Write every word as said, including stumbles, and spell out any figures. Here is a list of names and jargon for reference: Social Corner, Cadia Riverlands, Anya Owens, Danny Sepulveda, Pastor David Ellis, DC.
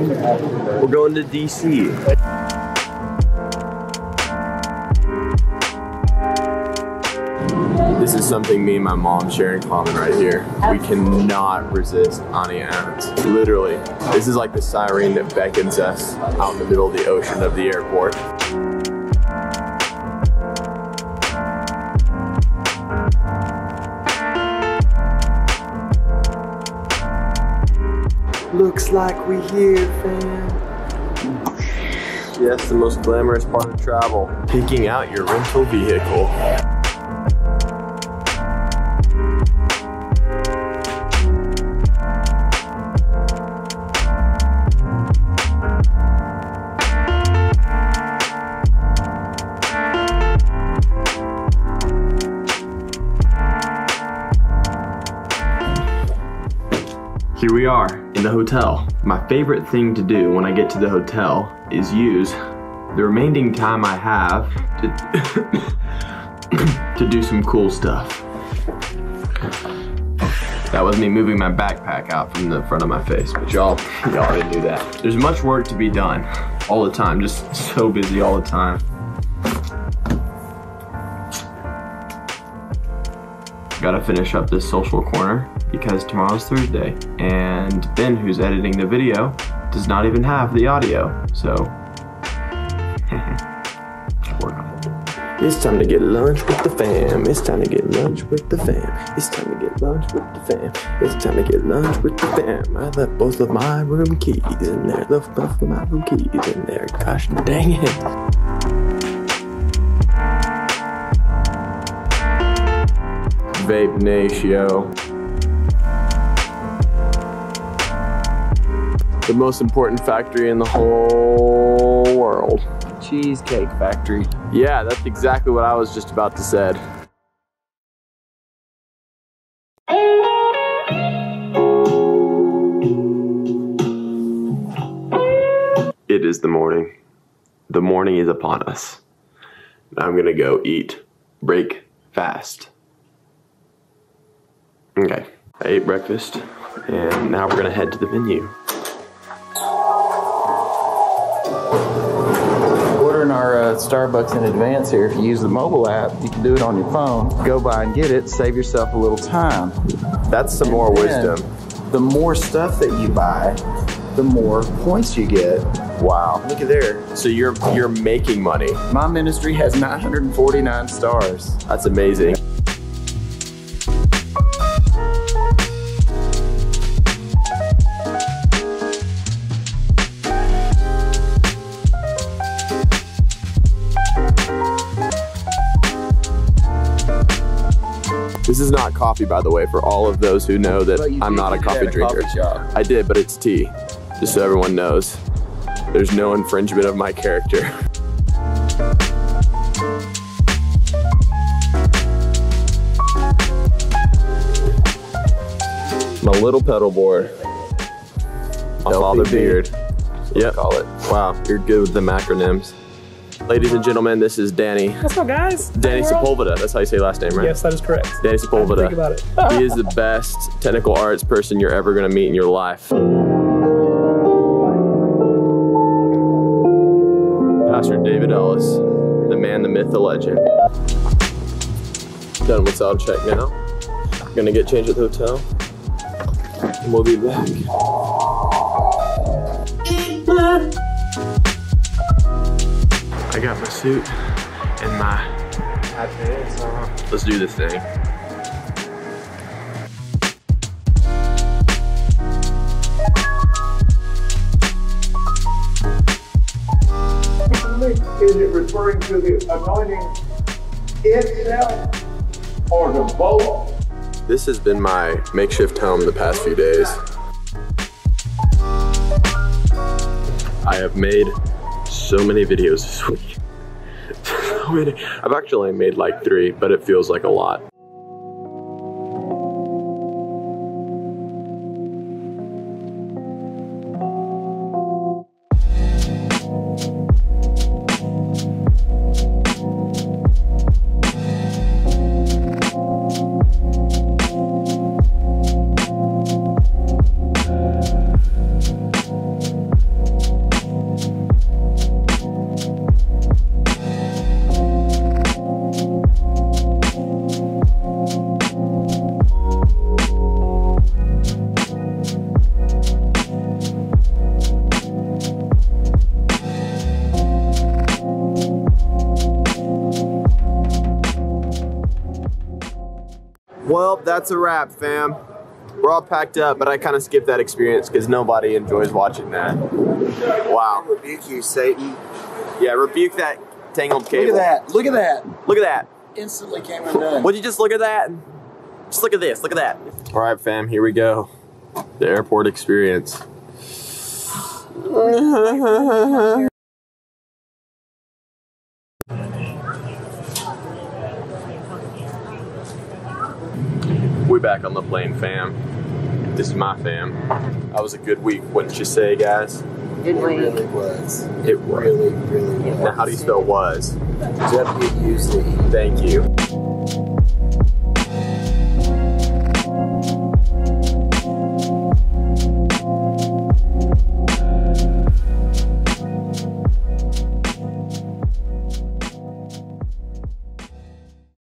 We're going to D C. This is something me and my mom share in common right here. We cannot resist Anya Owens. Literally, this is like the siren that beckons us out in the middle of the ocean of the airport. Looks like we here, fam. Yes, the most glamorous part of travel. Picking out your rental vehicle. Here we are in the hotel. My favorite thing to do when I get to the hotel is use the remaining time I have to, to do some cool stuff. That was me moving my backpack out from the front of my face, but y'all y'all already knew that. There's much work to be done all the time, just so busy all the time. Gotta finish up this social corner because tomorrow's Thursday and Ben, who's editing the video, does not even have the audio, so work on it. It's time to get lunch with the fam. It's time to get lunch with the fam. It's time to get lunch with the fam. It's time to get lunch with the fam. I left both of my room keys in there. Left both of my room keys in there. Gosh dang it. Vape Natio. The most important factory in the whole world. Cheesecake Factory. Yeah, that's exactly what I was just about to say. It is the morning. The morning is upon us. I'm gonna go eat, break, fast. Okay, I ate breakfast, and now we're gonna head to the venue. Ordering our uh, Starbucks in advance here. If you use the mobile app, you can do it on your phone. Go by and get it, save yourself a little time. That's some and more wisdom. The more stuff that you buy, the more points you get. Wow. Look at there. So you're, you're making money. My ministry has nine hundred forty-nine stars. That's amazing. This is not coffee, by the way, for all of those who know that I'm not a coffee drinker. I did, but it's tea, just so everyone knows. There's no infringement of my character. My little pedal board. My father beard. Yep. Call it. Wow, you're good with them acronyms. Ladies and gentlemen, this is Danny. What's up, guys? Danny Sepulveda. That's how you say last name, right? Yes, that is correct. Danny Sepulveda. Think about it. He is the best technical arts person you're ever going to meet in your life. Pastor David Ellis, the man, the myth, the legend. Done with sound check now. Going to get changed at the hotel. And we'll be back. I got my suit and my outfits on. Let's do this thing. Is it referring to the anointing itself or the bowl? This has been my makeshift home the past few days. I have made so many videos this week. So many. I've actually made like three, but it feels like a lot. Well, that's a wrap, fam. We're all packed up, but I kind of skipped that experience because nobody enjoys watching that. Wow. I rebuke you, Satan. Yeah, rebuke that tangled cable. Look at that. Look at that. Look at that. Instantly came undone. Would you just look at that? Just look at this. Look at that. All right, fam. Here we go. The airport experience. We're back on the plane, fam. This is my fam. That was a good week, wouldn't you say, guys? It really was. It was. Really, really was. Now, how do you spell was? W U Z. Thank you.